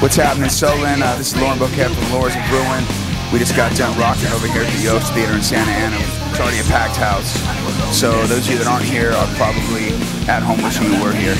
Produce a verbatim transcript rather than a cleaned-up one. What's happening, Solon? Uh, this is Lauren Boquette from Lords of Ruin. We just got done rocking over here at the Yost Theatre in Santa Ana. It's already a packed house. So those of you that aren't here are probably at home wishing you were here.